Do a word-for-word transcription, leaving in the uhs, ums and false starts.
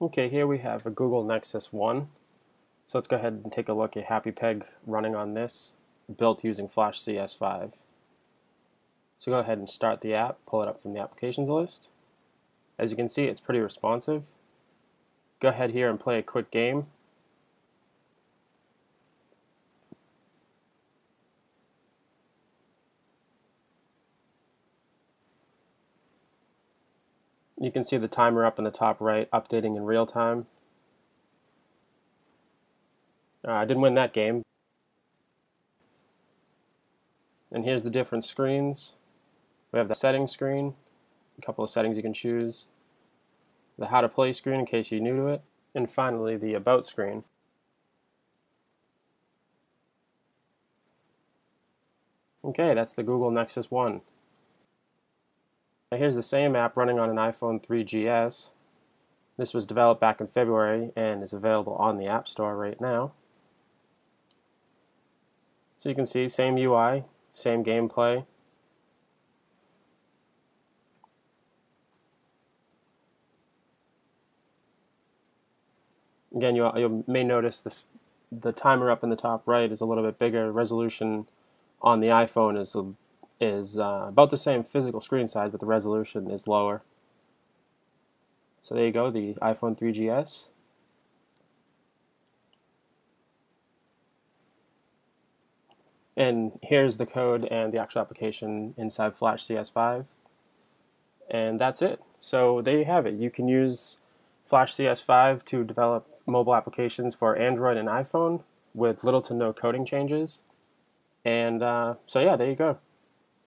Okay, here we have a Google Nexus One. So let's go ahead and take a look at Happy Peg running on this, built using Flash C S five. So go ahead and start the app, pull it up from the applications list. As you can see, it's pretty responsive. Go ahead here and play a quick game. You can see the timer up in the top right, updating in real time. Uh, I didn't win that game. And here's the different screens. We have the settings screen, a couple of settings you can choose, the how to play screen in case you're new to it, and finally the about screen. Okay, that's the Google Nexus One. Now here's the same app running on an iPhone three G S. This was developed back in February and is available on the App Store right now. So you can see same U I, same gameplay. Again, you, you may notice this, the timer up in the top right is a little bit bigger. Resolution on the iPhone is a is uh, about the same physical screen size, but the resolution is lower. So there you go, the iPhone three G S. And here's the code and the actual application inside Flash C S five. And that's it. So there you have it. You can use Flash C S five to develop mobile applications for Android and iPhone with little to no coding changes. And uh, so yeah, there you go.